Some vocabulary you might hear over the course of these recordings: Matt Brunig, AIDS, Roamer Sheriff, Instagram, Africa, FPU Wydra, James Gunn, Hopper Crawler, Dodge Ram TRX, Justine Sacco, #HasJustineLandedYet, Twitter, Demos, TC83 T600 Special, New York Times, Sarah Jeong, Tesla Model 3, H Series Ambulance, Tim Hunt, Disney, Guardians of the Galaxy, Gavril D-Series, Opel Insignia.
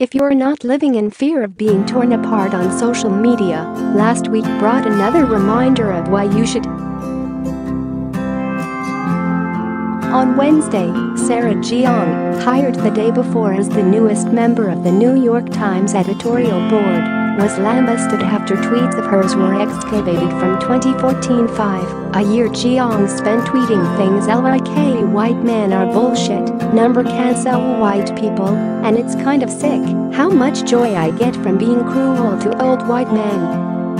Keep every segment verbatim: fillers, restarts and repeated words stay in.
If you're not living in fear of being torn apart on social media, last week brought another reminder of why you should. On Wednesday, Sarah Jeong, hired the day before as the newest member of the New York Times editorial board, was lambasted after tweets of hers were excavated from twenty fourteen five, a year Jeong spent tweeting things like white men are bullshit, number cancel white people, and it's kind of sick, how much joy I get from being cruel to old white men.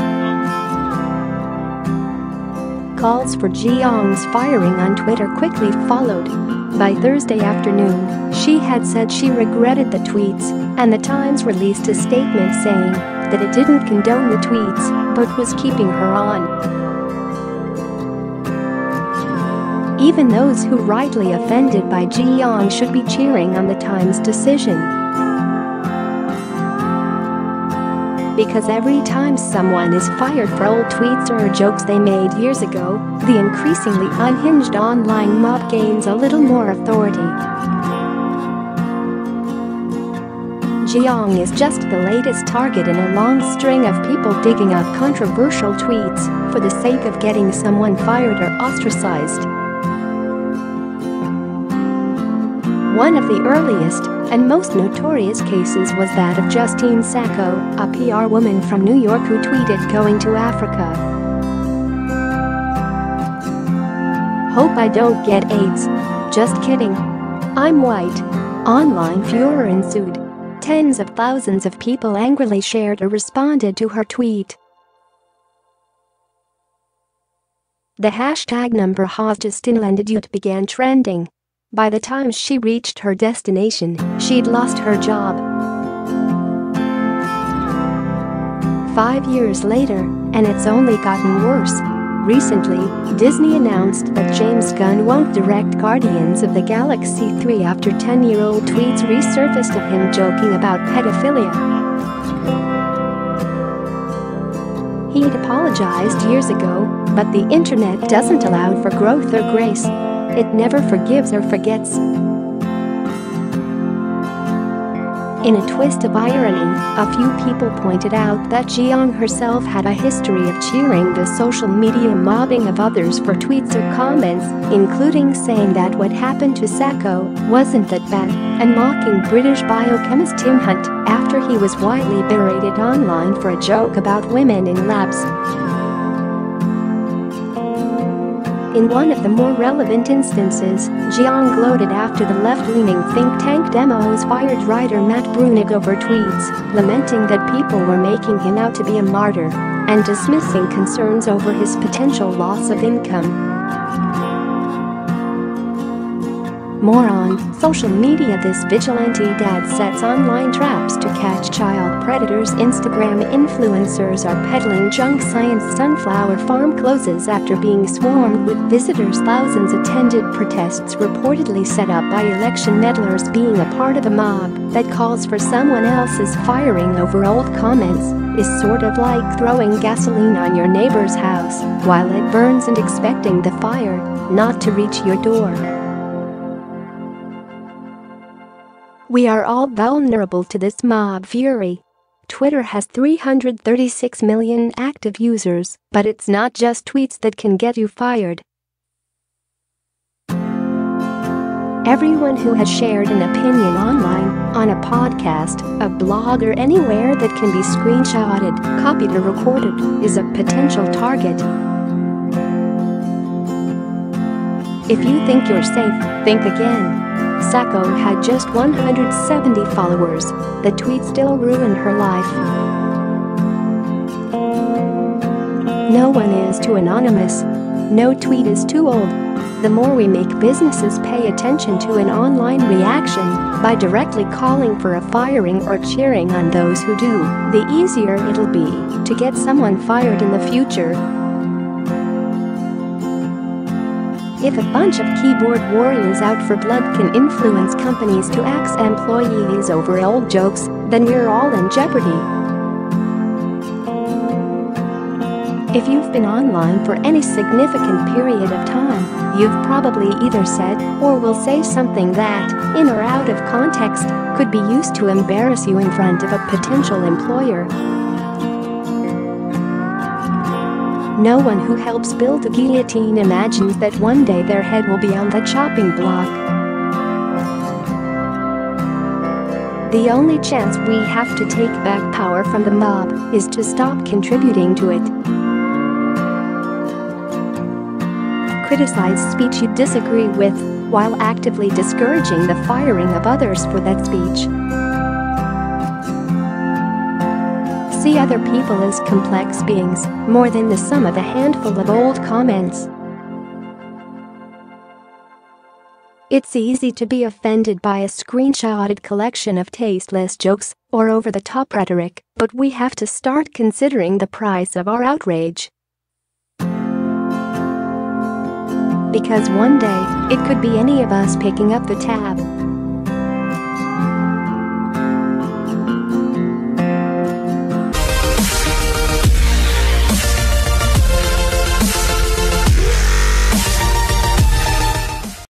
Calls for Jeong's firing on Twitter quickly followed. By Thursday afternoon, she had said she regretted the tweets, and the Times released a statement saying that it didn't condone the tweets, but was keeping her on. Even those who rightly offended by Jeong should be cheering on the Times' decision. Because every time someone is fired for old tweets or jokes they made years ago, the increasingly unhinged online mob gains a little more authority. Jeong is just the latest target in a long string of people digging up controversial tweets for the sake of getting someone fired or ostracized. One of the earliest and most notorious cases was that of Justine Sacco, a P R woman from New York who tweeted going to Africa. Hope I don't get AIDS. Just kidding. I'm white. Online furor ensued. Tens of thousands of people angrily shared or responded to her tweet. The hashtag number has Justine landed yet began trending. By the time she reached her destination, she'd lost her job. Five years later, and it's only gotten worse. Recently, Disney announced that James Gunn won't direct Guardians of the Galaxy three after ten-year-old tweets resurfaced of him joking about pedophilia. He'd apologized years ago, but the internet doesn't allow for growth or grace. It never forgives or forgets. In a twist of irony, a few people pointed out that Jeong herself had a history of cheering the social media mobbing of others for tweets or comments, including saying that what happened to Sacco wasn't that bad, and mocking British biochemist Tim Hunt after he was widely berated online for a joke about women in labs. In one of the more relevant instances, Jeong gloated after the left-leaning think tank Demos fired writer Matt Brunig over tweets, lamenting that people were making him out to be a martyr, and dismissing concerns over his potential loss of income. More on social media. This vigilante dad sets online traps to catch child predators. Instagram influencers are peddling junk science. Sunflower farm closes after being swarmed with visitors. Thousands attended protests reportedly set up by election meddlers. Being a part of a mob that calls for someone else's firing over old comments is sort of like throwing gasoline on your neighbor's house while it burns and expecting the fire not to reach your door. We are all vulnerable to this mob fury. Twitter has three hundred thirty-six million active users, but it's not just tweets that can get you fired. Everyone who has shared an opinion online, on a podcast, a blog or anywhere that can be screenshotted, copied or recorded, is a potential target. If you think you're safe, think again. Sacco had just one hundred seventy followers. The tweet still ruined her life. No one is too anonymous. No tweet is too old. The more we make businesses pay attention to an online reaction by directly calling for a firing or cheering on those who do, the easier it'll be to get someone fired in the future. If a bunch of keyboard warriors out for blood can influence companies to axe employees over old jokes, then we're all in jeopardy. If you've been online for any significant period of time, you've probably either said or will say something that, in or out of context, could be used to embarrass you in front of a potential employer. No one who helps build a guillotine imagines that one day their head will be on the chopping block. The only chance we have to take back power from the mob is to stop contributing to it. Criticize speech you disagree with, while actively discouraging the firing of others for that speech. See other people as complex beings, more than the sum of a handful of old comments. It's easy to be offended by a screenshotted collection of tasteless jokes or over-the-top rhetoric, but we have to start considering the price of our outrage. Because one day, it could be any of us picking up the tab.